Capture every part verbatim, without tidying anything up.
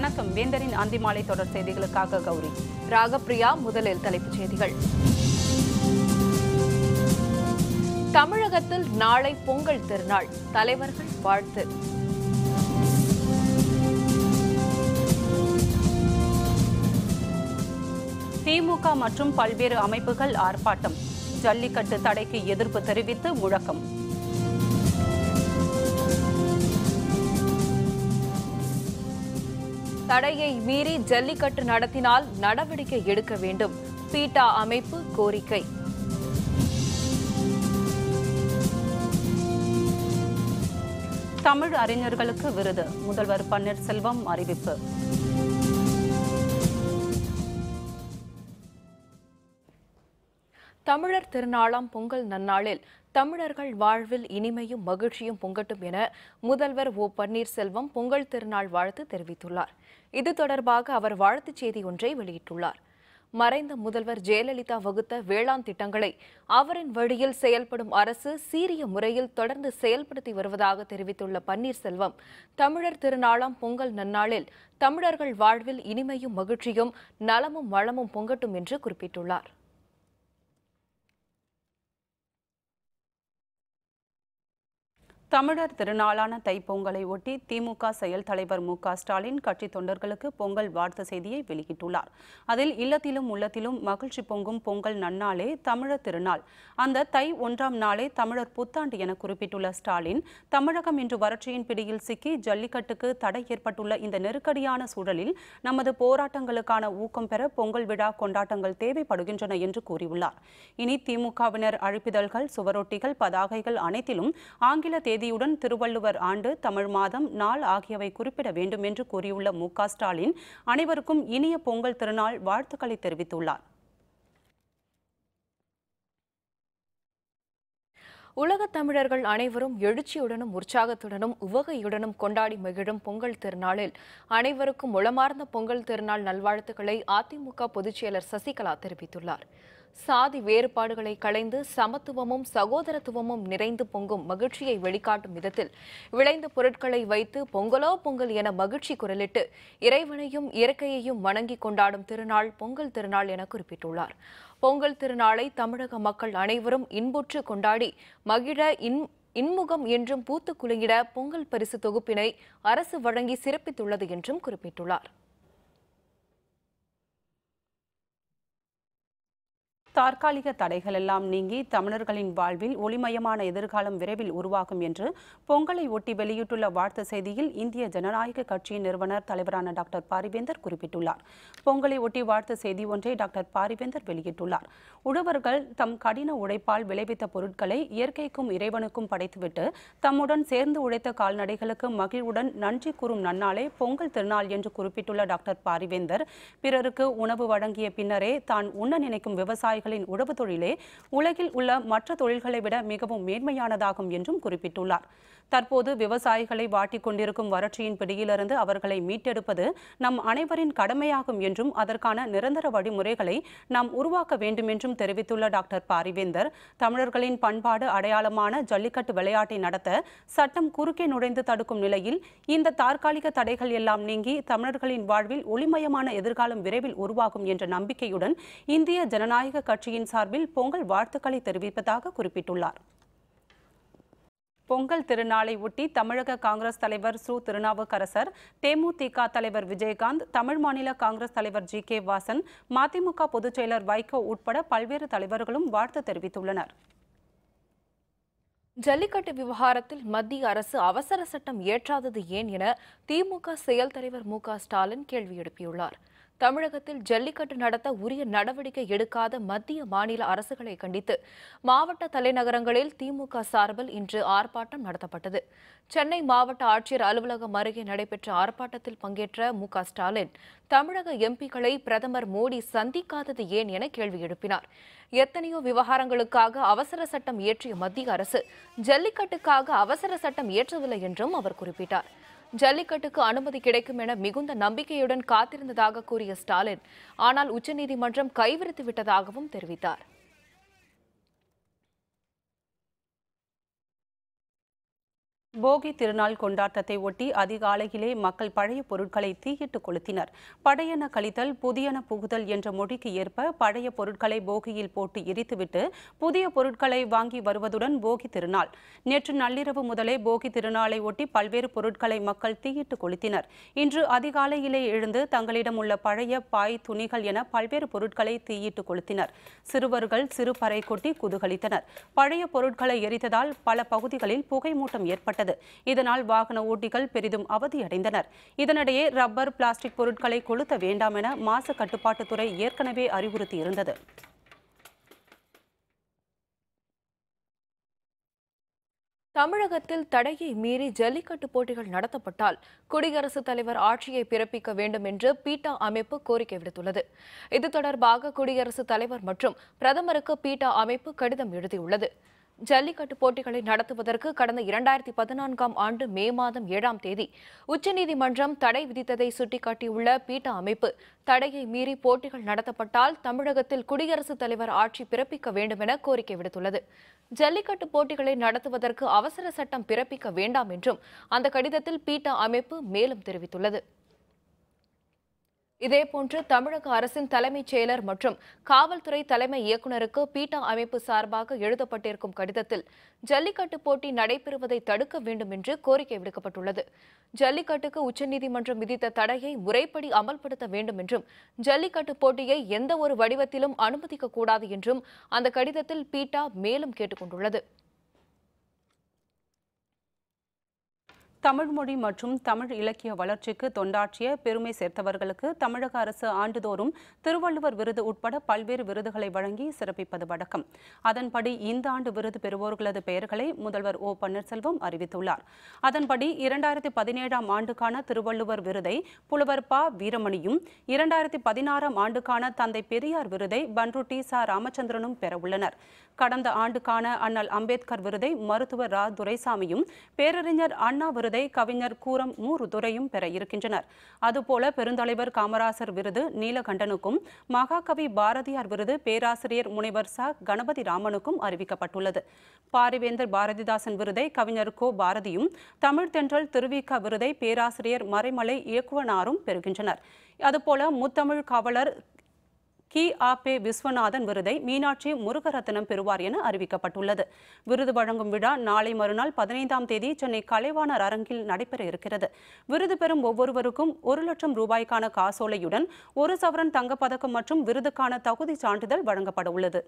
வணக்கம். வேந்தரின் அந்திமாலை தொடர் செய்திகளுக்காக கௌரி. ராகப்பிரியா முதலில் தலைப்புச் செய்திகள். தமிழகத்தில் நாளை பொங்கல் திருநாள், தலைவர்கள் வாழ்த்து. திமுக மற்றும் பல்வேறு அமைப்புகள் ஆர்ப்பாட்டம், ஜல்லிக்கட்டு தடைக்கு எதிர்ப்பு தெரிவித்து முழக்கம். தடையை மீறி ஜல்லிக்கட்டு நடத்தினால் நடவடிக்கை எடுக்க வேண்டும், பீட்டா அமைப்பு கோரிக்கை. தமிழ் அறிஞர்களுக்கு விருது, முதல்வர் பன்னீர்செல்வம் அறிவிப்பு. தமிழர் திருநாளாம் பொங்கல் நன்னாளில் தமிழர்கள் வாழ்வில் இனிமையும் மகிழ்ச்சியும் பொங்கட்டும் என முதல்வர் ஓ பன்னீர்செல்வம் பொங்கல் திருநாள் வாழ்த்து தெரிவித்துள்ளார். இது தொடர்பாக அவர் வாழ்த்துச் செய்தி ஒன்றை வெளியிட்டுள்ளார். மறைந்த முதல்வர் ஜெயலலிதா வகுத்த வேளாண் திட்டங்களை அவரின் வழியில் செயல்படும் அரசு சீரிய முறையில் தொடர்ந்து செயல்படுத்தி வருவதாக தெரிவித்துள்ள பன்னீர்செல்வம், தமிழர் திருநாளாம் பொங்கல் நன்னாளில் தமிழர்கள் வாழ்வில் இனிமையும் மகிழ்ச்சியும் நலமும் வளமும் பொங்கட்டும் என்று குறிப்பிட்டுள்ளார். தமிழர் திருநாளான தைப்பொங்கலை ஒட்டி திமுக செயல் தலைவர் எம் கே ஸ்டாலின் கட்சி தொண்டர்களுக்கு பொங்கல் வாழ்த்து செய்தியை வெளியிட்டுள்ளார். அதில் இல்லத்திலும் உள்ளத்திலும் மகிழ்ச்சி பொங்கும் பொங்கல் நன்னாளே தமிழர் திருநாள், அந்த தை ஒன்றாம் நாளே தமிழர் புத்தாண்டு என குறிப்பிட்டுள்ள ஸ்டாலின், தமிழகம் இன்று வறட்சியின் பிடியில் சிக்கி ஜல்லிக்கட்டுக்கு தடை ஏற்பட்டுள்ள இந்த நெருக்கடியான சூழலில் நமது போராட்டங்களுக்கான ஊக்கம் பெற பொங்கல் விழா கொண்டாட்டங்கள் தேவைப்படுகின்றன என்று கூறியுள்ளார். இனி திமுகவினர் அழைப்பிதழ்கள், சுவரொட்டிகள், பதாகைகள் அனைத்திலும் ஆங்கில தேதி யுடன் திருவள்ளுவர் ஆண்டு, தமிழ் மாதம், நாள் ஆகியவை குறிப்பிட வேண்டும் என்று கூறியுள்ள மு க ஸ்டாலின் அனைவருக்கும் இனிய பொங்கல் திருநாள் வாழ்த்துக்களை தெரிவித்துள்ளார். உலகத் தமிழர்கள் அனைவரும் எழுச்சியுடனும் உற்சாகத்துடனும் உவகையுடனும் கொண்டாடி மகிழும் பொங்கல் திருநாளில் அனைவருக்கும் உளமார்ந்த பொங்கல் திருநாள் நல்வாழ்த்துக்களை அதிமுக பொதுச்செயலர் சசிகலா தெரிவித்துள்ளார். சாதி வேறுபாடுகளை களைந்து சமத்துவமும் சகோதரத்துவமும் நிறைந்து பொங்கும் மகிழ்ச்சியை வெளிக்காட்டும் விதத்தில் விளைந்த பொருட்களை வைத்து பொங்கலோ பொங்கல் என மகிழ்ச்சி குரலிட்டு இறைவனையும் இயற்கையையும் வணங்கி கொண்டாடும் திருநாள் பொங்கல் திருநாள் என குறிப்பிட்டுள்ளார். பொங்கல் திருநாளை தமிழக மக்கள் அனைவரும் இன்புற்று கொண்டாடி மகிழ இன் இன்முகம் என்றும் பூத்து குலுங்கிட பொங்கல் பரிசு தொகுப்பினை அரசு வழங்கி சிறப்பித்துள்ளது என்றும் குறிப்பிட்டுள்ளார். தற்காலிக தடைகள் எல்லாம் நீங்கி தமிழர்களின் வாழ்வில் ஒளிமயமான எதிர்காலம் விரைவில் உருவாகும் என்று பொங்கலை ஒட்டி வெளியிட்டுள்ள வாழ்த்து செய்தியில் இந்திய ஜனநாயக கட்சியின் நிறுவனர் தலைவரான டாக்டர் பாரிவேந்தர் குறிப்பிட்டுள்ளார். பொங்கலை ஒட்டி வாழ்த்து செய்தி ஒன்றை டாக்டர் பாரிவேந்தர் வெளியிட்டுள்ளார். உழவர்கள் தம் கடின உழைப்பால் விளைவித்த பொருட்களை இயற்கைக்கும் இறைவனுக்கும் படைத்துவிட்டு தம்முடன் சேர்ந்து உழைத்த கால்நடைகளுக்கு மகிழ்வுடன் நன்றி கூறும் நன்னாளே பொங்கல் திருநாள் என்று குறிப்பிட்டுள்ள டாக்டர் பாரிவேந்தர், பிறருக்கு உணவு வழங்கிய பின்னரே தான் உண்ண நினைக்கும் விவசாய உழவு தொழிலே உலகில் உள்ள மற்ற தொழில்களை விட மிகவும் மேன்மையானதாகும் என்றும் குறிப்பிட்டுள்ளார். தற்போது விவசாயிகளை வாட்டிக் கொண்டிருக்கும் வறட்சியின் பிடியிலிருந்து அவர்களை மீட்டெடுப்பது நம் அனைவரின் கடமையாகும் என்றும் அதற்கான நிரந்தர வழிமுறைகளை நாம் உருவாக்க வேண்டும் என்றும் தெரிவித்துள்ள டாக்டர் பாரிவேந்தர், தமிழர்களின் பண்பாடு அடையாளமான ஜல்லிக்கட்டு விளையாட்டை நடத்த சட்டம் குறுக்கே நுழைந்து தடுக்கும் நிலையில் இந்த தற்காலிக தடைகள் எல்லாம் நீங்கி தமிழர்களின் வாழ்வில் ஒளிமயமான எதிர்காலம் விரைவில் உருவாகும் என்ற நம்பிக்கையுடன் இந்திய ஜனநாயக கட்சியின் சார்பில் பொங்கல் வாழ்த்துக்களை தெரிவிப்பதாக குறிப்பிட்டுள்ளார். பொங்கல் திருநாளை ஒட்டி தமிழக காங்கிரஸ் தலைவர் சு திருநாவுக்கரசர், தேமுதிக தலைவர் விஜயகாந்த், தமிழ் மாநில காங்கிரஸ் தலைவர் ஜி கே வாசன், மதிமுக பொதுச் செயலர் வைகோ உட்பட பல்வேறு தலைவர்களும் வாழ்த்து தெரிவித்துள்ளனர். ஜல்லிக்கட்டு விவகாரத்தில் மத்திய அரசு அவசர சட்டம் இயற்றாதது ஏன் என திமுக செயல் தலைவர் மு க ஸ்டாலின் கேள்வி எழுப்பியுள்ளார். தமிழகத்தில் ஜல்லிக்கட்டு நடத்த உரிய நடவடிக்கை எடுக்காத மத்திய மாநில அரசுகளை கண்டித்து மாவட்ட தலைநகரங்களில் திமுக சார்பில் இன்று ஆர்ப்பாட்டம் நடத்தப்பட்டது. சென்னை மாவட்ட ஆட்சியர் அலுவலகம் அருகே நடைபெற்ற ஆர்ப்பாட்டத்தில் பங்கேற்ற மு க ஸ்டாலின், தமிழக எம்பிக்களை பிரதமர் மோடி சந்திக்காதது ஏன் என கேள்வி எழுப்பினார். எத்தனையோ விவகாரங்களுக்காக அவசர சட்டம் இயற்றிய மத்திய அரசு ஜல்லிக்கட்டுக்காக அவசர சட்டம் இயற்றவில்லை என்றும் அவர் குறிப்பிட்டார். ஜல்லிக்கட்டுக்கு அனுமதி கிடைக்கும் என மிகுந்த நம்பிக்கையுடன் காத்திருந்ததாக கூறிய ஸ்டாலின், ஆனால் உச்சநீதிமன்றம் கைவிரித்து விட்டதாகவும் தெரிவித்தார். போகி திருநாள் கொண்டாட்டத்தை ஒட்டி அதிகாலையிலே மக்கள் பழைய பொருட்களை தீயிட்டு கொளுத்தினர். பழையன கழித்தல் புதியன புகுதல் என்ற மொழிக்கு ஏற்ப பழைய பொருட்களை போகியில் போட்டு எரித்துவிட்டு புதிய பொருட்களை வாங்கி வருவதுடன் போகி திருநாள். நேற்று நள்ளிரவு முதலே போகி திருநாளை ஒட்டி பல்வேறு பொருட்களை மக்கள் தீயிட்டு கொளுத்தினர். இன்று அதிகாலையிலே எழுந்து தங்களிடம் உள்ள பழைய பாய் துணிகள் என பல்வேறு பொருட்களை தீயிட்டு கொளுத்தினர். சிறுவர்கள் சிறு பறை கொட்டி குதூகலித்தனர். பழைய பொருட்களை எரித்ததால் பல பகுதிகளில் புகைமூட்டம் ஏற்பட்டது. இதனால் வாகன ஓட்டிகள் பெரிதும் அவதியடைந்தனர். இதனிடையே ரப்பர் பிளாஸ்டிக் பொருட்களை கொளுத்த வேண்டாம் என மாசு கட்டுப்பாட்டுத்துறை ஏற்கனவே அறிவுறுத்தியிருந்தது. தமிழகத்தில் தடையை மீறி ஜல்லிக்கட்டு போட்டிகள் நடத்தப்பட்டால் குடியரசுத் தலைவர் ஆட்சியை பிறப்பிக்க வேண்டும் என்று பீட்டா அமைப்பு கோரிக்கை விடுத்துள்ளது. இது தொடர்பாக குடியரசுத் தலைவர் மற்றும் பிரதமருக்கு பீட்டா அமைப்பு கடிதம் எழுதியுள்ளது. ஜல்லிக்கட்டு போட்டிகளை நடத்துவதற்கு கடந்த இரண்டாயிரத்தி பதினான்காம் ஆண்டு மே மாதம் ஏழாம் தேதி உச்சநீதிமன்றம் தடை விதித்ததை சுட்டிக்காட்டியுள்ள பீட்டா அமைப்பு தடையை மீறி போட்டிகள் நடத்தப்பட்டால் தமிழகத்தில் குடியரசுத் தலைவர் ஆட்சி பிறப்பிக்க வேண்டும் என கோரிக்கை விடுத்துள்ளது. ஜல்லிக்கட்டு போட்டிகளை நடத்துவதற்கு அவசர சட்டம் பிறப்பிக்க வேண்டாம் என்றும் அந்த கடிதத்தில் பீட்டா அமைப்பு மேலும் தெரிவித்துள்ளது. இதேபோன்று தமிழக அரசின் தலைமைச் செயலர் மற்றும் காவல்துறை தலைமை இயக்குநருக்கு பீட்டா அமைப்பு சார்பாக எழுதப்பட்டிருக்கும் கடிதத்தில் ஜல்லிக்கட்டு போட்டி நடைபெறுவதை தடுக்க வேண்டும் என்று கோரிக்கை விடுக்கப்பட்டுள்ளது. ஜல்லிக்கட்டுக்கு உச்சநீதிமன்றம் விதித்த தடையை முறைப்படி அமல்படுத்த வேண்டும் என்றும் ஜல்லிக்கட்டு போட்டியை எந்த ஒரு வடிவத்திலும் அனுமதிக்கக்கூடாது என்றும் அந்த கடிதத்தில் பீட்டா மேலும் கேட்டுக் கொண்டுள்ளது. தமிழ் மொழி மற்றும் தமிழ் இலக்கிய வளர்ச்சிக்கு தொண்டாற்றிய பெருமை சேர்த்தவர்களுக்கு தமிழக அரசு ஆண்டுதோறும் திருவள்ளுவர் விருது உட்பட பல்வேறு விருதுகளை வழங்கி சிறப்பிப்பது வழக்கம். அதன்படி இந்த ஆண்டு விருது பெறுவோர்களது பெயர்களை முதல்வர் ஓ பன்னீர்செல்வம் அறிவித்துள்ளார். அதன்படி இரண்டாயிரத்தி பதினேழாம் ஆண்டுக்கான திருவள்ளுவர் விருதை புலவர் ப வீரமணியும் இரண்டாயிரத்தி பதினாறாம் ஆண்டுக்கான தந்தை பெரியார் விருதை பன்ரு டி ச ராமச்சந்திரனும் பெறவுள்ளனர். கடந்த ஆண்டுக்கான அண்ணல் அம்பேத்கர் விருதை மருத்துவர் ரா துரைசாமியும் பேரறிஞர் அண்ணா விருது கவிஞர் கூரம் மூறு துறையும் பெற இருக்கின்றனர். அதுபோல பெருந்தலைவர் காமராசர் விருது நீலகண்டனுக்கும் மகாகவி பாரதியார் விருது பேராசிரியர் முனைவர் ச கணபதி ராமனுக்கும் அறிவிக்கப்பட்டுள்ளது. பாரிவேந்தர் பாரதிதாசன் விருதை கவிஞர் கோ பாரதியும் தமிழ் தென்றல் திருவிக விருதை பேராசிரியர் மறைமலை இயக்குவனாரும் பெறுகின்றனர். அதுபோல முத்தமிழ் காவலர் கி ஆ பே விஸ்வநாதன் விருதை மீனாட்சி முருகரத்னம் பெறுவார் என அறிவிக்கப்பட்டுள்ளது. விருது வழங்கும் விழா நாளை மறுநாள் பதினைந்தாம் தேதி சென்னை கலைவாணர் அரங்கில் நடைபெற இருக்கிறது. விருது பெறும் ஒவ்வொருவருக்கும் ஒரு லட்சம் ரூபாய்க்கான காசோலையுடன் ஒரு சவரன் தங்கப்பதக்கம் மற்றும் விருதுக்கான தகுதி சான்றிதழ் வழங்கப்பட உள்ளது.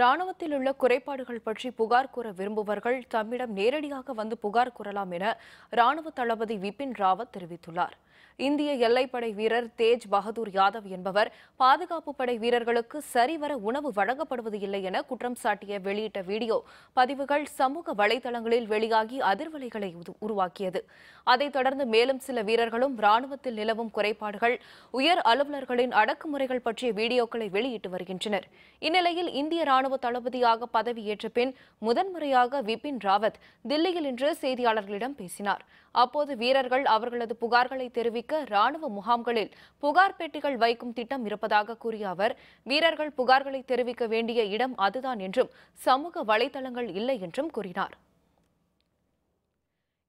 ராணுவத்தில் உள்ள குறைபாடுகள் பற்றி புகார் கூற விரும்புவர்கள் தம்மிடம் நேரடியாக வந்து புகார் கூறலாம் என ராணுவ தளபதி விபின் ராவத் தெரிவித்துள்ளார். இந்திய எல்லைப்படை வீரர் தேஜ் பகதூர் யாதவ் என்பவர் பாதுகாப்பு படை வீரர்களுக்கு சரிவர உணவு வழங்கப்படுவது இல்லை என குற்றம் சாட்டிய வெளியிட்ட வீடியோ பதிவுகள் சமூக வலைதளங்களில் வெளியாகி அதிர்வலைகளை உருவாக்கியது. அதைத் தொடர்ந்து மேலும் சில வீரர்களும் ராணுவத்தில் நிலவும் குறைபாடுகள் உயர் அலுவலர்களின் அடக்குமுறைகள் பற்றிய வீடியோக்களை வெளியிட்டு வருகின்றனர். இந்நிலையில் இந்திய ராணுவ தளபதியாக பதவியேற்ற பின் முதன்முறையாக விபின் ராவத் தில்லியில் இன்று செய்தியாளர்களிடம் பேசினார். அப்போது வீரர்கள் அவர்களது புகார்களை தெரிவிக்க ராணுவ முகாம்களில் புகார் பெட்டிகள் வைக்கும் திட்டம் இருப்பதாக கூறிய அவர் வீரர்கள் புகார்களை தெரிவிக்க வேண்டிய இடம் அதுதான் என்றும் சமூக வலைதளங்கள் இல்லை என்றும் கூறினார்.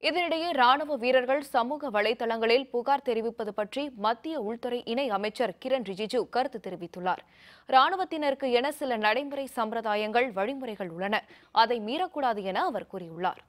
இதனிடையே ராணுவ வீரர்கள் சமூக வலைதளங்களில் புகார் தெரிவிப்பது பற்றி மத்திய உள்துறை இணை அமைச்சர் கிரண் ரிஜிஜு கருத்து தெரிவித்துள்ளார். ராணுவத்தினருக்கு என சில நடைமுறை சம்பிரதாயங்கள் வழிமுறைகள் உள்ளன, அதை மீறக்கூடாது என அவர் கூறியுள்ளார்.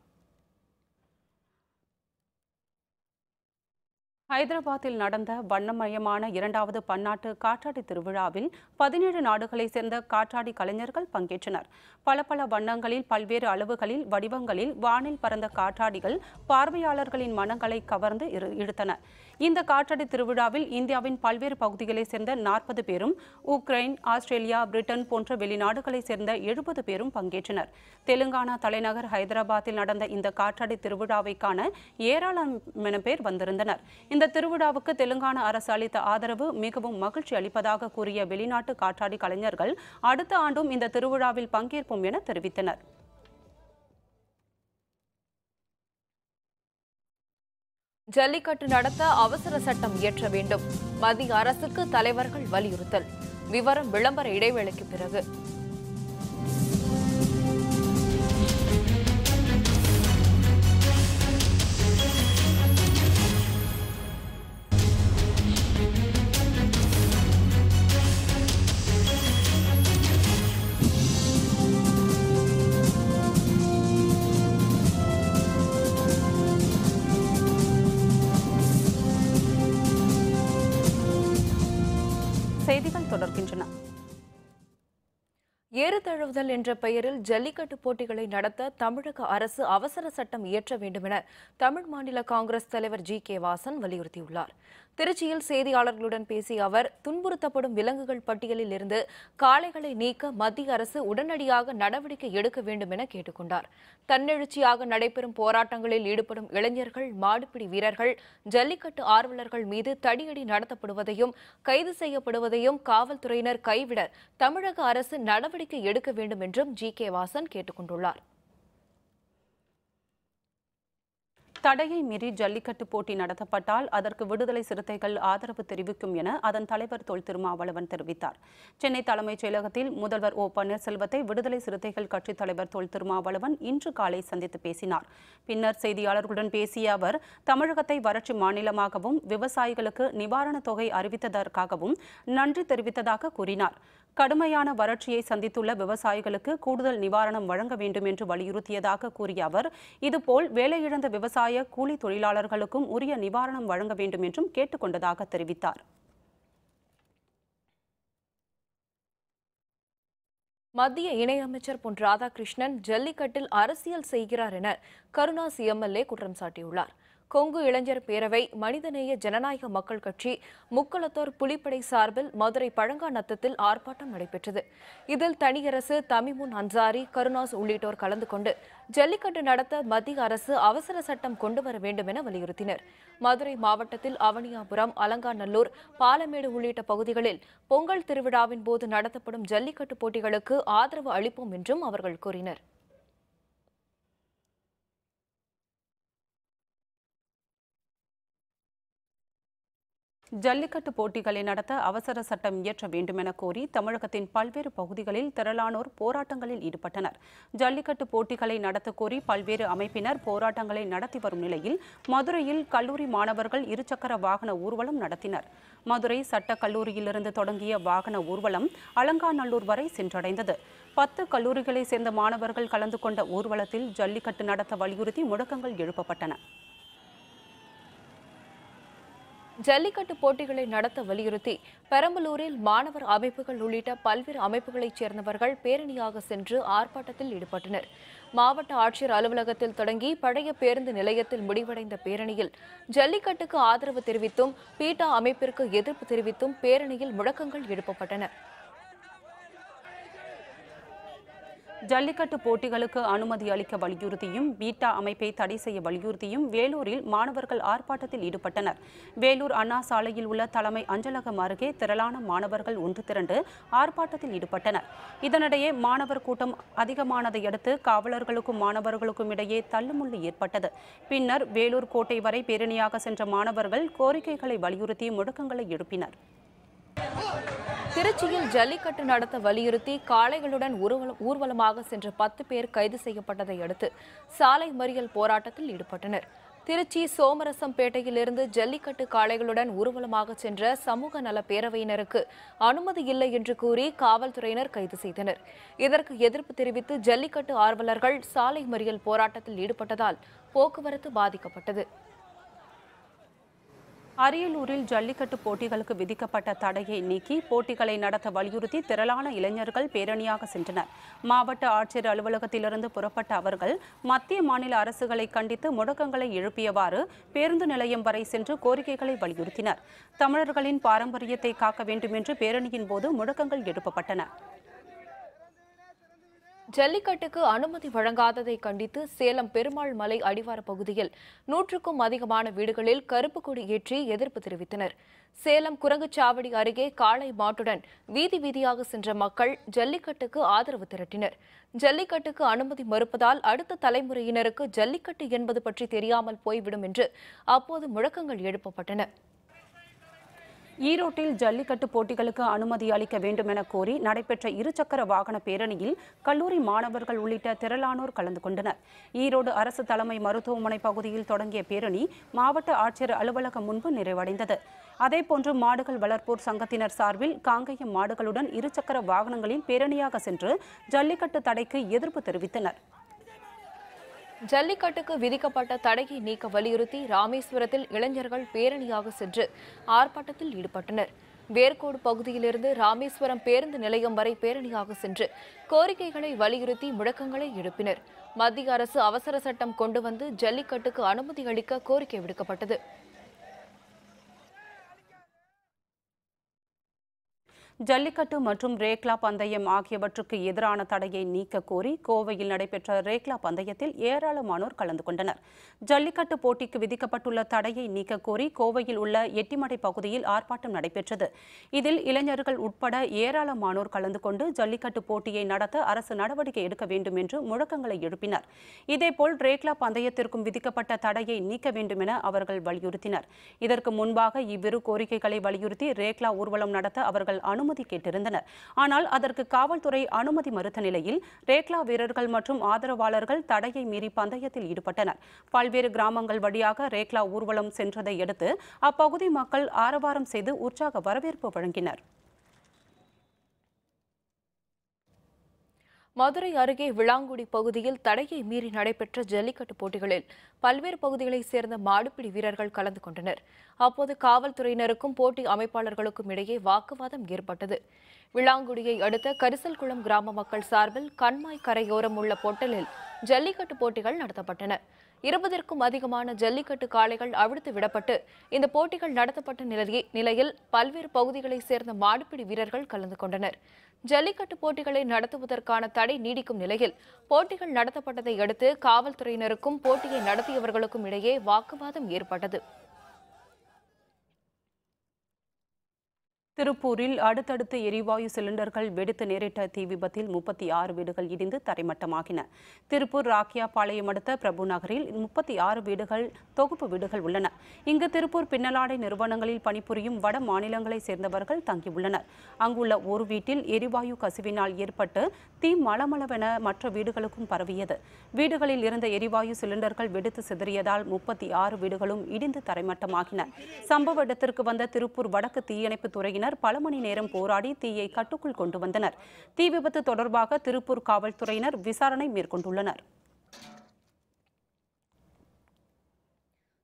ஹைதராபாத்தில் நடந்த வண்ணமயமான இரண்டாவது பன்னாட்டு காற்றாடி திருவிழாவில் பதினேழு நாடுகளைச் சேர்ந்த காற்றாடி கலைஞர்கள் பங்கேற்றனர். பல பல வண்ணங்களில் பல்வேறு அளவுகளில் வடிவங்களில் வானில் பறந்த காற்றாடிகள் பார்வையாளர்களின் மனங்களை கவர்ந்து இழுத்தன. இந்த காற்றாடி திருவிழாவில் இந்தியாவின் பல்வேறு பகுதிகளைச் சேர்ந்த நாற்பது பேரும் உக்ரைன், ஆஸ்திரேலியா, பிரிட்டன் போன்ற வெளிநாடுகளைச் சேர்ந்த எழுபது பேரும் பங்கேற்றனர். தெலுங்கானா தலைநகர் ஹைதராபாத்தில் நடந்த இந்த காற்றாடி திருவிழாவை காண ஏராளமான பேர் வந்திருந்தனர். இந்த திருவிழாவுக்கு தெலுங்கானா அரசு அளித்த ஆதரவு மிகவும் மகிழ்ச்சி அளிப்பதாக கூறிய வெளிநாட்டு காற்றாடி கலைஞர்கள் அடுத்த ஆண்டும் இந்த திருவிழாவில் பங்கேற்போம் என தெரிவித்தனர். ஜல்லிக்கட்டு நடத்த அவசர சட்டம் இயற்ற வேண்டும், மத்திய அரசுக்கு தலைவர்கள் வலியுறுத்தல். விவரம் விளம்பர இடைவேளைக்கு பிறகு. செய்திகள் தொடர்கின்றன. ஏறுதழுவுதல் என்ற பெயரில் ஜல்லிக்கட்டு போட்டிகளை நடத்த தமிழக அரசு அவசர சட்டம் இயற்ற வேண்டும் என தமிழ் மாநில காங்கிரஸ் தலைவர் ஜி கே வாசன் வலியுறுத்தியுள்ளார். திருச்சியில் செய்தியாளர்களுடன் பேசிய அவர், துன்புறுத்தப்படும் விலங்குகள் பட்டியலில் இருந்து காளைகளை நீக்க மத்திய அரசு உடனடியாக நடவடிக்கை எடுக்க வேண்டும் என கேட்டுக்கொண்டார். தன்னெழுச்சியாக நடைபெறும் போராட்டங்களில் ஈடுபடும் இளைஞர்கள், மாடுபிடி வீரர்கள், ஜல்லிக்கட்டு ஆர்வலர்கள் மீது தடியடி நடத்தப்படுவதையும் கைது செய்யப்படுவதையும் காவல்துறையினர் கைவிட தமிழக அரசு நடவடிக்கை எடுக்க வேண்டும் என்றும் ஜி கே வாசன் கேட்டுக்கொண்டுள்ளார். தடையை மீறி ஜல்லிக்கட்டு போட்டி நடத்தப்பட்டால் அதற்கு விடுதலை சிறுத்தைகள் ஆதரவு தெரிவிக்கும் என அதன் தலைவர் தோல் திருமாவளவன் தெரிவித்தார். சென்னை தலைமைச் செயலகத்தில் முதல்வர் ஓ பன்னீர்செல்வத்தை விடுதலை சிறுத்தைகள் கட்சித் தலைவர் தோல் திருமாவளவன் இன்று காலை சந்தித்து பேசினார். பின்னர் செய்தியாளர்களுடன் பேசிய அவர், தமிழகத்தை வறட்சி மாநிலமாகவும் விவசாயிகளுக்கு நிவாரணத் தொகை அறிவித்ததற்காகவும் நன்றி தெரிவித்ததாக கூறினார். கடுமையான வறட்சியை சந்தித்துள்ள விவசாயிகளுக்கு கூடுதல் நிவாரணம் வழங்க வேண்டும் என்று வலியுறுத்தியதாக கூறிய அவர், இதுபோல் வேலையிழந்த விவசாய கூலி தொழிலாளர்களுக்கும் உரிய நிவாரணம் வழங்க வேண்டும் என்றும் கேட்டுக்கொண்டதாக தெரிவித்தார். மத்திய இணையமைச்சர் பொன் ராதாகிருஷ்ணன் ஜல்லிக்கட்டில் அரசியல் செய்கிறார் என கருணாஸ் எம்எல்ஏ குற்றம் சாட்டியுள்ளார். கொங்கு இளைஞர் பேரவை, மனிதநேய ஜனநாயக மக்கள் கட்சி, முக்களத்தோர் புலிப்படை சார்பில் மதுரை பழங்காநத்தத்தில் ஆர்ப்பாட்டம் நடைபெற்றது. இதில் தனியரசு, தமிமுன் அன்சாரி, கருணாஸ் உள்ளிட்டோர் கலந்து கொண்டு ஜல்லிக்கட்டு நடத்த மத்திய அரசு அவசர சட்டம் கொண்டு வர வேண்டும் என வலியுறுத்தினர். மதுரை மாவட்டத்தில் அவனியாபுரம், அலங்காநல்லூர், பாலமேடு உள்ளிட்ட பகுதிகளில் பொங்கல் திருவிழாவின் போது நடத்தப்படும் ஜல்லிக்கட்டு போட்டிகளுக்கு ஆதரவு அளிப்போம் என்றும் அவர்கள் கூறினர். ஜல்லிக்கட்டு போட்டிகளை நடத்த அவசர சட்டம் இயற்ற வேண்டும் என கோரி தமிழகத்தின் பல்வேறு பகுதிகளில் திரளானோர் போராட்டங்களில் ஈடுபட்டனர். ஜல்லிக்கட்டு போட்டிகளை நடத்தக்கோரி பல்வேறு அமைப்பினர் போராட்டங்களை நடத்தி வரும் நிலையில் மதுரையில் கல்லூரி மாணவர்கள் இருசக்கர வாகன ஊர்வலம் நடத்தினர். மதுரை சட்டக் கல்லூரியிலிருந்து தொடங்கிய வாகன ஊர்வலம் அலங்காநல்லூர் வரை சென்றடைந்தது. பத்து கல்லூரிகளை சேர்ந்த மாணவர்கள் கலந்து கொண்ட ஊர்வலத்தில் ஜல்லிக்கட்டு நடத்த வலியுறுத்தி முழக்கங்கள் எழுப்பப்பட்டன. ஜல்லிக்கட்டு போட்டிகளை நடத்த வலியுறுத்தி பெரம்பலூரில் மாணவர் அமைப்புகள் உள்ளிட்ட பல்வேறு அமைப்புகளைச் சேர்ந்தவர்கள் பேரணியாக சென்று ஆர்ப்பாட்டத்தில் ஈடுபட்டனர். மாவட்ட ஆட்சியர் அலுவலகத்தில் தொடங்கி பழைய பேருந்து நிலையத்தில் முடிவடைந்த பேரணியில் ஜல்லிக்கட்டுக்கு ஆதரவு தெரிவித்தும் பீட்டா அமைப்பிற்கு எதிர்ப்பு தெரிவித்தும் பேரணியில் முழக்கங்கள் எழுப்பப்பட்டன. ஜல்லிக்கட்டு போட்டிகளுக்கு அனுமதி அளிக்க வலியுறுத்தியும் பீட்டா அமைப்பை தடை செய்ய வலியுறுத்தியும் வேலூரில் மாணவர்கள் ஆர்ப்பாட்டத்தில் ஈடுபட்டனர். வேலூர் அண்ணா சாலையில் உள்ள தலைமை அஞ்சலகம் அருகே திரளான மாணவர்கள் ஒன்று திரண்டு ஆர்ப்பாட்டத்தில் ஈடுபட்டனர். இதனிடையே மாணவர் கூட்டம் அதிகமானதை அடுத்து காவலர்களுக்கும் மாணவர்களுக்கும் இடையே தள்ளுமுள்ளு ஏற்பட்டது. பின்னர் வேலூர் கோட்டை வரை பேரணியாக சென்ற மாணவர்கள் கோரிக்கைகளை வலியுறுத்தி முழக்கங்களை எழுப்பினர். திருச்சியில் ஜல்லிக்கட்டு நடத்த வலியுறுத்தி காளைகளுடன் ஊர்வலமாக சென்ற பத்து பேர் கைது செய்யப்பட்டதை அடுத்து சாலை மறியல் போராட்டத்தில் ஈடுபட்டனர். திருச்சி சோமரசம்பேட்டையிலிருந்து ஜல்லிக்கட்டு காளைகளுடன் ஊர்வலமாக சென்ற சமூக நல பேரவையினருக்கு அனுமதி இல்லை என்று கூறி காவல்துறையினர் கைது செய்தனர். இதற்கு எதிர்ப்பு தெரிவித்து ஜல்லிக்கட்டு ஆர்வலர்கள் சாலை மறியல் போராட்டத்தில் ஈடுபட்டதால் போக்குவரத்து பாதிக்கப்பட்டது. அரியலூரில் ஜல்லிக்கட்டு போட்டிகளுக்கு விதிக்கப்பட்ட தடையை நீக்கி போட்டிகளை நடத்த வலியுறுத்தி திரளான இளைஞர்கள் பேரணியாக சென்றனர். மாவட்ட ஆட்சியர் அலுவலகத்திலிருந்து புறப்பட்ட அவர்கள் மத்திய மாநில அரசுகளை கண்டித்து முழக்கங்களை எழுப்பியவாறு பேருந்து நிலையம் வரை சென்று கோரிக்கைகளை வலியுறுத்தினர். தமிழர்களின் பாரம்பரியத்தை காக்க வேண்டும் என்று பேரணியின் போது முழக்கங்கள் எழுப்பப்பட்டன. ஜல்லிக்கட்டுக்கு அனுமதி வழங்காததை கண்டித்து சேலம் பெருமாள் மலை அடிவார பகுதியில் நூற்றுக்கும் அதிகமான வீடுகளில் கருப்பு கொடி ஏற்றி எதிர்ப்பு தெரிவித்தனர். சேலம் குரங்குச்சாவடி அருகே காளை மாட்டுடன் வீதி வீதியாக சென்ற மக்கள் ஜல்லிக்கட்டுக்கு ஆதரவு திரட்டினர். ஜல்லிக்கட்டுக்கு அனுமதி மறுப்பதால் அடுத்த தலைமுறையினருக்கு ஜல்லிக்கட்டு என்பது பற்றி தெரியாமல் போய்விடும் என்று அப்போது முழக்கங்கள் எழுப்பப்பட்டன. ஈரோட்டில் ஜல்லிக்கட்டு போட்டிகளுக்கு அனுமதி அளிக்க வேண்டும் என கோரி நடைபெற்ற இருசக்கர வாகன பேரணியில் கல்லூரி மாணவர்கள் உள்ளிட்ட திரளானோர் கலந்து கொண்டனர். ஈரோடு அரசு தலைமை மருத்துவமனை பகுதியில் தொடங்கிய பேரணி மாவட்ட ஆட்சியர் அலுவலகம் முன்பு நிறைவடைந்தது. அதேபோன்று மாடுகள் வளர்ப்போர் சங்கத்தினர் சார்பில் காங்கேயம் மாடுகளுடன் இருசக்கர வாகனங்களில் பேரணியாக சென்று ஜல்லிக்கட்டு தடைக்கு எதிர்ப்பு தெரிவித்தனர். ஜல்லிக்கட்டுக்கு விதிக்கப்பட்ட தடையை நீக்க வலியுறுத்தி ராமேஸ்வரத்தில் இளைஞர்கள் பேரணியாக சென்று ஆர்ப்பாட்டத்தில் ஈடுபட்டனர். வேர்கோடு பகுதியிலிருந்து ராமேஸ்வரம் பேருந்து நிலையம் வரை பேரணியாக சென்று கோரிக்கைகளை வலியுறுத்தி முழக்கங்களை எழுப்பினர். மத்திய அரசு அவசர சட்டம் கொண்டு வந்து ஜல்லிக்கட்டுக்கு அனுமதி அளிக்க கோரிக்கை விடுக்கப்பட்டது. ஜல்லிக்கட்டு மற்றும் ரேக்லா பந்தயம் ஆகியவற்றுக்கு எதிரான தடையை நீக்க கோரி கோவையில் நடைபெற்ற ரேக்லா பந்தயத்தில் ஏராளமானோர் கலந்து கொண்டனர். ஜல்லிக்கட்டு போட்டிக்கு விதிக்கப்பட்டுள்ள தடையை நீக்க கோரி கோவையில் உள்ள எட்டிமடை பகுதியில் ஆர்ப்பாட்டம் நடைபெற்றது. இதில் இளைஞர்கள் உட்பட ஏராளமானோர் கலந்து கொண்டு ஜல்லிக்கட்டு போட்டியை நடத்த அரசு நடவடிக்கை எடுக்க வேண்டும் என்று முழக்கங்களை எழுப்பினர். இதேபோல் ரேக்லா பந்தயத்திற்கும் விதிக்கப்பட்ட தடையை நீக்க வேண்டும் என அவர்கள் வலியுறுத்தினர். இதற்கு முன்பாக இவ்விரு கோரிக்கைகளை வலியுறுத்தி ரேக்லா ஊர்வலம் நடத்த அவர்கள் அனுமதி கேட்டிருந்தனர். ஆனால் அதற்கு காவல்துறை அனுமதி மறுத்த நிலையில் ரேக்லா வீரர்கள் மற்றும் ஆதரவாளர்கள் தடையை மீறி பந்தயத்தில் ஈடுபட்டனர். பல்வேறு கிராமங்கள் வழியாக ரேக்லா ஊர்வலம் சென்றதை அடுத்து அப்பகுதி மக்கள் ஆரவாரம் செய்து உற்சாக வரவேற்பு வழங்கினர். மதுரை அருகே விளாங்குடி பகுதியில் தடையை மீறி நடைபெற்ற ஜல்லிக்கட்டு போட்டிகளில் பல்வேறு பகுதிகளைச் சேர்ந்த மாடுபிடி வீரர்கள் கலந்து கொண்டனர். அப்போது காவல்துறையினருக்கும் போட்டி அமைப்பாளர்களுக்கும் இடையே வாக்குவாதம் ஏற்பட்டது. விளாங்குடியை அடுத்த கரிசல்குளம் கிராம மக்கள் சார்பில் கண்மாய் கரையோரம் உள்ள பொட்டலில் ஜல்லிக்கட்டு போட்டிகள் நடத்தப்பட்டன. இருபதற்கும் அதிகமான ஜல்லிக்கட்டு காளைகள் அவிழ்த்து விடப்பட்டு இந்த போட்டிகள் நடத்தப்பட்ட நிலையே நிலையில் பல்வேறு பகுதிகளைச் சேர்ந்த மாடுபிடி வீரர்கள் கலந்து கொண்டனர். ஜல்லிக்கட்டு போட்டிகளை நடத்துவதற்கான தடை நீடிக்கும் நிலையில் போட்டிகள் நடத்தப்பட்டதை அடுத்து காவல்துறையினருக்கும் போட்டியை நடத்தியவர்களுக்கும் இடையே வாக்குவாதம் ஏற்பட்டது. திருப்பூரில் அடுத்தடுத்து எரிவாயு சிலிண்டர்கள் வெடித்து நேரிட்ட தீ விபத்தில் முப்பத்தி ஆறு வீடுகள் இடிந்து தரைமட்டமாகின. திருப்பூர் ராக்கியாபாளையம் அடுத்த பிரபு நகரில் முப்பத்தி ஆறு வீடுகள் தொகுப்பு வீடுகள் உள்ளன. இங்கு திருப்பூர் பின்னலாடை நிறுவனங்களில் பணிபுரியும் வட மாநிலங்களைச் சேர்ந்தவர்கள் தங்கியுள்ளனர். அங்குள்ள ஒரு வீட்டில் எரிவாயு கசிவினால் ஏற்பட்டு தீ மளமளவென மற்ற வீடுகளுக்கும் பரவியது. வீடுகளில் இருந்த எரிவாயு சிலிண்டர்கள் வெடித்து சிதறியதால் முப்பத்தி ஆறு வீடுகளும் இடிந்து தரைமட்டமாகின. சம்பவ இடத்திற்கு வந்த திருப்பூர் வடக்கு தீயணைப்பு துறையினர் பல மணி நேரம் போராடி தீயை கட்டுக்குள் கொண்டு வந்தனர். தீ விபத்து தொடர்பாக திருப்பூர் காவல்துறையினர் விசாரணை மேற்கொண்டுள்ளனர்.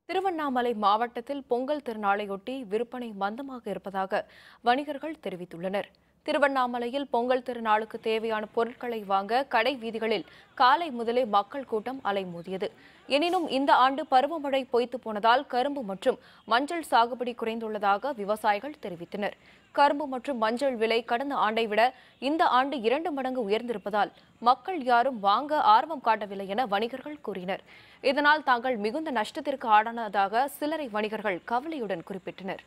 திருவண்ணாமலை மாவட்டத்தில் பொங்கல் திருநாளையொட்டி விற்பனை மந்தமாக இருப்பதாக வணிகர்கள் தெரிவித்துள்ளனர். திருவண்ணாமலையில் பொங்கல் திருநாளுக்கு தேவையான பொருட்களை வாங்க கடை வீதிகளில் காலை முதலே மக்கள் கூட்டம் அலைமோதியது. எனினும் இந்த ஆண்டு பருவமழை பொய்த்து போனதால் கரும்பு மற்றும் மஞ்சள் சாகுபடி குறைந்துள்ளதாக விவசாயிகள் தெரிவித்தனர். கரும்பு மற்றும் மஞ்சள் விலை கடந்த ஆண்டை விட இந்த ஆண்டு இரண்டு மடங்கு உயர்ந்திருப்பதால் மக்கள் யாரும் வாங்க ஆர்வம் காட்டவில்லை என வணிகர்கள் கூறினர். இதனால் தாங்கள் மிகுந்த நஷ்டத்திற்கு ஆளானதாக சிலரை வணிகர்கள் கவலையுடன் குறிப்பிட்டனர்.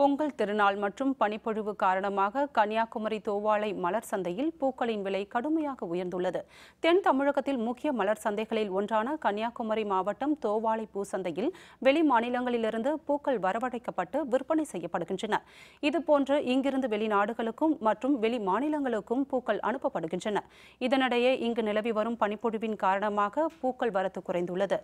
பொங்கல் திருநாள் மற்றும் பனிப்பொழிவு காரணமாக கன்னியாகுமரி தோவாளை மலர் சந்தையில் பூக்களின் விலை கடுமையாக உயர்ந்துள்ளது. தென் தமிழகத்தில் முக்கிய மலர் சந்தைகளில் ஒன்றான கன்னியாகுமரி மாவட்டம் தோவாளை பூ சந்தையில் வெளி மாநிலங்களிலிருந்து பூக்கள் வரவழைக்கப்பட்டு விற்பனை செய்யப்படுகின்றன. இதுபோன்று இங்கிருந்து வெளிநாடுகளுக்கும் மற்றும் வெளி மாநிலங்களுக்கும் பூக்கள் அனுப்பப்படுகின்றன. இதனிடையே இங்கு நிலவி வரும் பனிப்பொழிவின் காரணமாக பூக்கள் வரத்து குறைந்துள்ளது.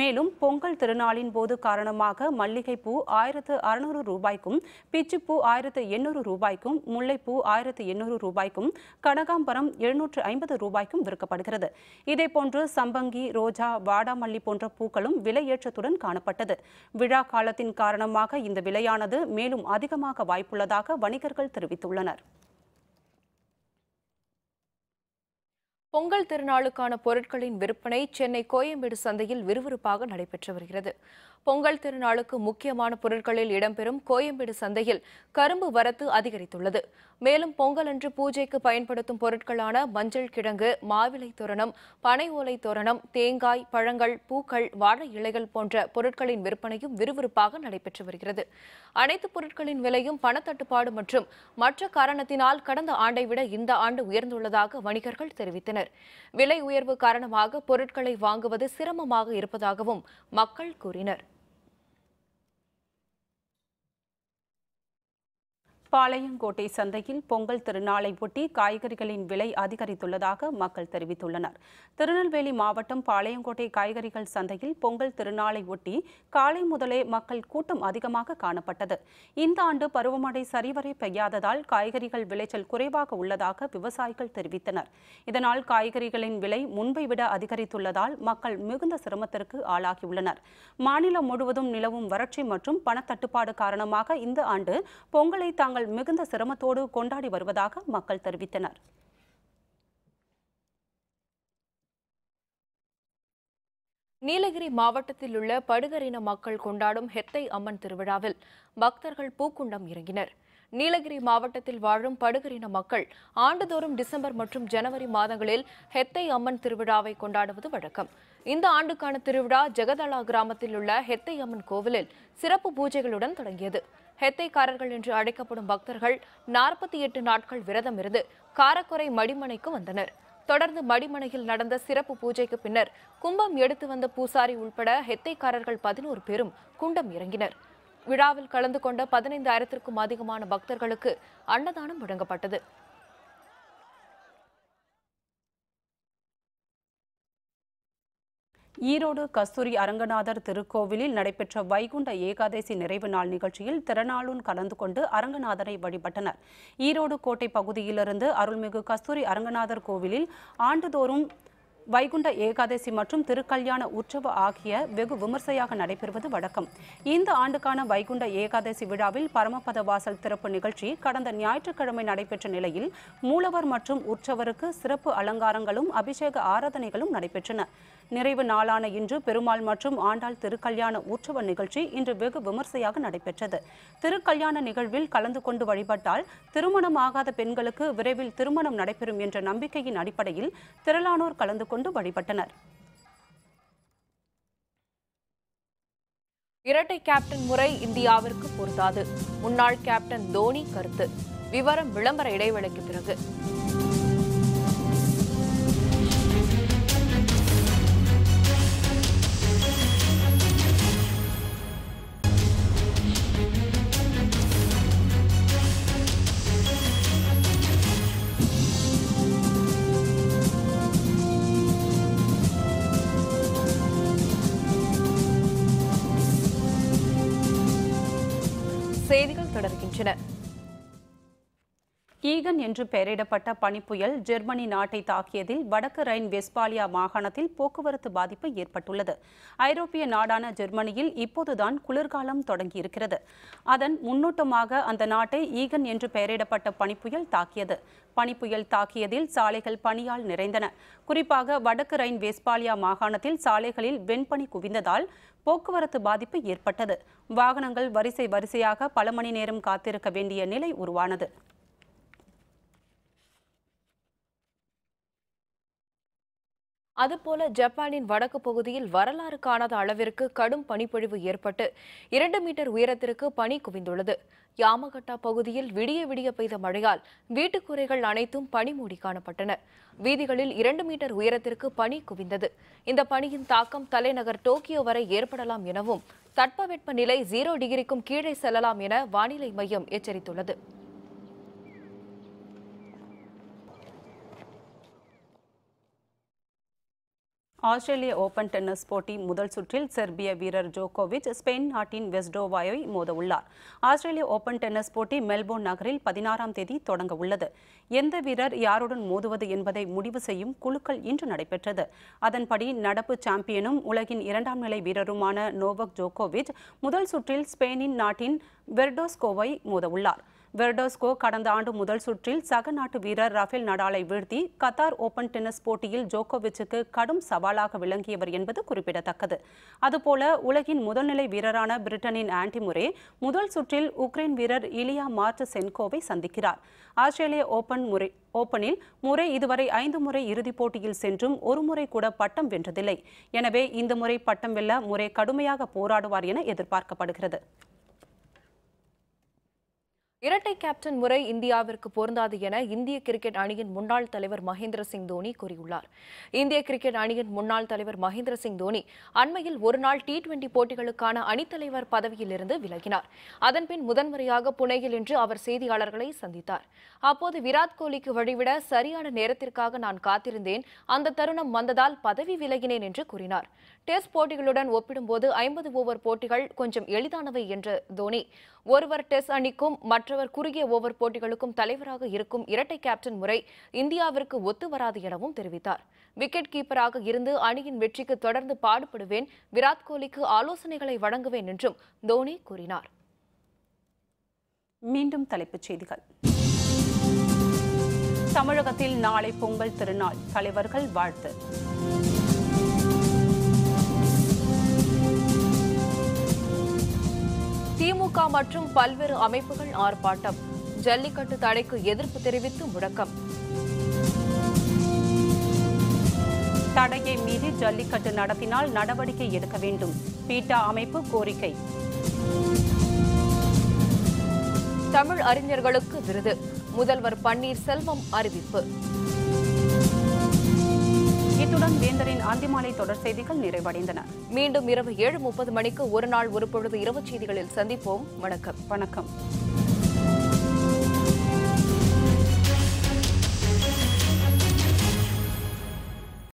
மேலும் பொங்கல் திருநாளின் போது காரணமாக மல்லிகைப்பூ ஆயிரத்து அறுநூறு ரூபாய்க்கும் பிச்சுப்பூ ஆயிரத்து எண்ணூறு ரூபாய்க்கும் முல்லைப்பூ ஆயிரத்து எண்ணூறு ரூபாய்க்கும் கனகாம்பரம் எழுநூற்று ஐம்பது ரூபாய்க்கும் விற்கப்படுகிறது. இதேபோன்று சம்பங்கி, ரோஜா, வாடாமல்லி போன்ற பூக்களும் விலையேற்றத்துடன் காணப்பட்டது. விழா காலத்தின் காரணமாக இந்த விலையானது மேலும் அதிகமாக வாய்ப்புள்ளதாக வணிகர்கள் தெரிவித்துள்ளனர். பொங்கல் திருநாளுக்கான பொருட்களின் விற்பனை சென்னை கோயம்பேடு சந்தையில் விறுவிறுப்பாக நடைபெற்று வருகிறது. பொங்கல் திருநாளுக்கு முக்கியமான பொருட்களில் இடம்பெறும் கோயம்பேடு சந்தையில் கரும்பு வரத்து அதிகரித்துள்ளது. மேலும் பொங்கல் அன்று பூஜைக்கு பயன்படுத்தும் பொருட்களான மஞ்சள் கிழங்கு, மாவிலை தோரணம், பனை ஓலை தோரணம், தேங்காய், பழங்கள், பூக்கள், வாழை இலைகள் போன்ற பொருட்களின் விற்பனையும் விறுவிறுப்பாக நடைபெற்று வருகிறது. அனைத்து பொருட்களின் விலையும் பணத்தட்டுப்பாடு மற்றும் மற்ற காரணத்தினால் கடந்த ஆண்டை விட இந்த ஆண்டு உயர்ந்துள்ளதாக வணிகர்கள் தெரிவித்தனர். விலை உயர்வு காரணமாக பொருட்களை வாங்குவது சிரமமாக இருப்பதாகவும் மக்கள் கூறினர். பாளையங்கோட்டை சந்தையில் பொங்கல் திருநாளை ஒட்டி காய்கறிகளின் விலை அதிகரித்துள்ளதாக மக்கள் தெரிவித்துள்ளனர். திருநெல்வேலி மாவட்டம் பாளையங்கோட்டை காய்கறிகள் சந்தையில் பொங்கல் திருநாளை ஒட்டி காலை முதலே மக்கள் கூட்டம் அதிகமாக காணப்பட்டது. இந்த ஆண்டு பருவமழை சரிவரை பெய்யாததால் காய்கறிகள் விளைச்சல் குறைவாக உள்ளதாக விவசாயிகள் தெரிவித்தனர். இதனால் காய்கறிகளின் விலை முன்பை விட அதிகரித்துள்ளதால் மக்கள் மிகுந்த சிரமத்திற்கு ஆளாகியுள்ளனர். மாநிலம் முழுவதும் நிலவும் வறட்சி மற்றும் பணத்தட்டுப்பாடு காரணமாக இந்த ஆண்டு பொங்கலை தாங்கள் மிகுந்த சிரமத்தோடு கொண்டாடி வருவதாக மக்கள் தெரிவித்தனர். நீலகிரி மாவட்டத்தில் உள்ள படுகரின மக்கள் கொண்டாடும் ஹெத்தை அம்மன் திருவிழாவில் பக்தர்கள் பூக்குண்டம் இறங்கினர். நீலகிரி மாவட்டத்தில் வாழும் படுகரின மக்கள் ஆண்டுதோறும் டிசம்பர் மற்றும் ஜனவரி மாதங்களில் ஹெத்தை அம்மன் திருவிழாவை கொண்டாடுவது வழக்கம். இந்த ஆண்டுக்கான திருவிழா ஜெகதலா கிராமத்தில் உள்ள ஹெத்தை அம்மன் கோவிலில் சிறப்பு பூஜைகளுடன் தொடங்கியது. ஹெத்தைக்காரர்கள் என்று அழைக்கப்படும் பக்தர்கள் நாற்பத்தி எட்டு நாட்கள் விரதம் இருந்து காரக்குறை மடிமனைக்கு வந்தனர். தொடர்ந்து மடிமனையில் நடந்த சிறப்பு பூஜைக்கு பின்னர் கும்பம் எடுத்து வந்த பூசாரி உள்பட ஹெத்தைக்காரர்கள் பதினோரு பேரும் குண்டம் இறங்கினர். விழாவில் கலந்து கொண்ட பதினைந்து ஆயிரத்திற்கும் அதிகமான பக்தர்களுக்கு அன்னதானம் வழங்கப்பட்டது. ஈரோடு கஸ்தூரி அரங்கநாதர் திருக்கோவிலில் நடைபெற்ற வைகுண்ட ஏகாதசி நிறைவு நாள் நிகழ்ச்சியில் திரளாளர் கலந்து கொண்டு அரங்கநாதரை வழிபட்டனர். ஈரோடு கோட்டை பகுதியிலிருந்து அருள்மிகு கஸ்தூரி அரங்கநாதர் கோவிலில் ஆண்டுதோறும் வைகுண்ட ஏகாதசி மற்றும் திருக்கல்யாண உற்சவ ஆகிய வெகு விமர்சையாக நடைபெறுவது வழக்கம். இந்த ஆண்டுக்கான வைகுண்ட ஏகாதசி விழாவில் பரமபத வாசல் திறப்பு நிகழ்ச்சி கடந்த ஞாயிற்றுக்கிழமை நடைபெற்ற நிலையில் மூலவர் மற்றும் உற்சவருக்கு சிறப்பு அலங்காரங்களும் அபிஷேக ஆராதனைகளும் நடைபெற்றன. நிறைவு நாளான இன்று பெருமாள் மற்றும் ஆண்டாள் திருக்கல்யாண உற்சவ நிகழ்ச்சி இன்று வெகு விமர்சையாக நடைபெற்றது. திருக்கல்யாண நிகழ்வில் கலந்து கொண்டு வழிபட்டால் திருமணமாகாத பெண்களுக்கு விரைவில் திருமணம் நடைபெறும் என்ற நம்பிக்கையின் அடிப்படையில் திரளானோர் கலந்து கொண்டு வழிபட்டனர். இரட்டை கேப்டன் முறை இந்தியாவிற்கு பொருந்தாது, முன்னாள் கேப்டன் தோனி கருத்து. விவரம் விளம்பர இடைவேளைக்கு பிறகு. ஈகன் என்று பெயரிடப்பட்ட பனிப்புயல் ஜெர்மனி நாட்டை தாக்கியதில் வடக்கு ரைன் வெஸ்பாலியா மாகாணத்தில் போக்குவரத்து பாதிப்பு ஏற்பட்டுள்ளது. ஐரோப்பிய நாடான ஜெர்மனியில் இப்போதுதான் குளிர்காலம் தொடங்கியிருக்கிறது. அதன் முன்னோட்டமாக அந்த நாட்டை ஈகன் என்று பெயரிடப்பட்ட பனிப்புயல் தாக்கியது. பனிப்புயல் தாக்கியதில் சாலைகள் பனியால் நிறைந்தன. குறிப்பாக வடக்கு ரைன் வெஸ்பாலியா மாகாணத்தில் சாலைகளில் வெண்பனி குவிந்ததால் போக்குவரத்து பாதிப்பு ஏற்பட்டது. வாகனங்கள் வரிசை வரிசையாக பல மணி நேரம் காத்திருக்க வேண்டிய நிலை உருவானது. அதுபோல ஜப்பானின் வடக்கு பகுதியில் வரலாறு காணாத அளவிற்கு கடும் பனிப்பொழிவு ஏற்பட்டு இரண்டு மீட்டர் உயரத்திற்கு பனி குவிந்துள்ளது. யாமகட்டா பகுதியில் விடிய விடிய பெய்த மழையால் வீட்டுக்கூரைகள் அனைத்தும் பனி மூடி காணப்பட்டன. வீதிகளில் இரண்டு மீட்டர் உயரத்திற்கு பனி குவிந்தது. இந்த பனியின் தாக்கம் தலைநகர் டோக்கியோ வரை ஏற்படலாம் எனவும் தட்பவெட்ப நிலை ஜீரோ டிகிரிக்கும் கீழே செல்லலாம் என வானிலை மையம் எச்சரித்துள்ளது. ஆஸ்திரேலிய ஓபன் டென்னிஸ் போட்டி முதல் சுற்றில் செர்பிய வீரர் ஜோகோவிச் ஸ்பெயின் நாட்டின் வெஸ்டோவாயை மோத உள்ளார். ஆஸ்திரேலிய ஓபன் டென்னிஸ் போட்டி மெல்போர்ன் நகரில் பதினாறாம் தேதி தொடங்க உள்ளது. எந்த வீரர் யாருடன் மோதுவது என்பதை முடிவு செய்யும் குலுக்கல் இன்று நடைபெற்றது. அதன்படி நடப்பு சாம்பியனும் உலகின் இரண்டாம் நிலை வீரருமான நோவக் ஜோகோவிச் முதல் சுற்றில் ஸ்பெயினின் நாட்டின் வெர்டோஸ்கோவை மோத உள்ளார். வெர்டோஸ்கோ கடந்த ஆண்டு முதல் சுற்றில் சக நாட்டு வீரர் ரஃபேல் நடாலை வீழ்த்தி கத்தார் ஓபன் டென்னிஸ் போட்டியில் ஜோகோவிச்சுக்கு கடும் சவாலாக விளங்கியவர் என்பது குறிப்பிடத்தக்கது. அதுபோல உலகின் முதல்நிலை வீரரான பிரிட்டனின் ஆண்டி முரே முதல் சுற்றில் உக்ரைன் வீரர் இலியா மார்ட் சென்கோவை சந்திக்கிறார். ஆஸ்திரேலிய ஓபன் முறை ஓபனில் முறை இதுவரை ஐந்து முறை இறுதிப் போட்டியில் சென்றும் ஒருமுறை கூட பட்டம் வென்றதில்லை. எனவே இந்த முறை பட்டம் வெல்ல முறை கடுமையாக போராடுவார் என எதிர்பார்க்கப்படுகிறது. இரட்டை கேப்டன் முறை இந்தியாவிற்கு பொருந்தாது என இந்திய கிரிக்கெட் அணியின் முன்னாள் தலைவர் மகேந்திர சிங் தோனி கூறியுள்ளார். இந்திய கிரிக்கெட் அணியின் முன்னாள் தலைவர் மகேந்திர சிங் தோனி அண்மையில் ஒருநாள் டி இருபது போட்டிகளுக்கான அணித்தலைவர் பதவியிலிருந்து விலகினார். அதன்பின் முதன்முறையாக புனேயில் இன்று அவர் செய்தியாளர்களை சந்தித்தார். அப்போது விராட் கோலிக்கு வழிவிட சரியான நேரத்திற்காக நான் காத்திருந்தேன், அந்த தருணம் வந்ததால் பதவி விலகினேன் என்று கூறினார். டெஸ்ட் போட்டிகளுடன் ஒப்பிடும்போது ஐம்பது ஓவர் போட்டிகள் கொஞ்சம் எளிதானவை என்ற தோனி, ஒருவர் டெஸ்ட் அணிக்கும் மற்றவர் குறுகிய ஓவர் போட்டிகளுக்கும் தலைவராக இருக்கும் இரட்டை கேப்டன் முறை இந்தியாவிற்கு ஒத்து வராது எனவும் தெரிவித்தார். விக்கெட் கீப்பராக இருந்து அணியின் வெற்றிக்கு தொடர்ந்து பாடுபடுவேன், விராட் கோலிக்கு ஆலோசனைகளை வழங்குவேன் என்றும் தோனி கூறினார். மீண்டும் தலைப்புச் செய்திகள். தமிழகத்தில் நாளை பொங்கல் திருநாள், தலைவர்கள் வாழ்த்து. திமுக மற்றும் பல்வேறு அமைப்புகள் ஆர்ப்பாட்டம், ஜல்லிக்கட்டு தடைக்கு எதிர்ப்பு தெரிவித்து முழக்கம். தடையை மீறி ஜல்லிக்கட்டு நடத்தினால் நடவடிக்கை எடுக்க வேண்டும், பீட்டா அமைப்பு கோரிக்கை. தமிழ் அறிஞர்களுக்கு விருது, முதல்வர் பன்னீர்செல்வம் அறிவிப்பு. இத்துடன் வேந்தரின் அந்திமாலை தொடர் செய்திகள் நிறைவடைந்தன. மீண்டும் இரவு ஏழு முப்பது மணிக்கு ஒரு நாள் ஒரு பொழுது இரவு செய்திகளில் சந்திப்போம். வணக்கம். வணக்கம்.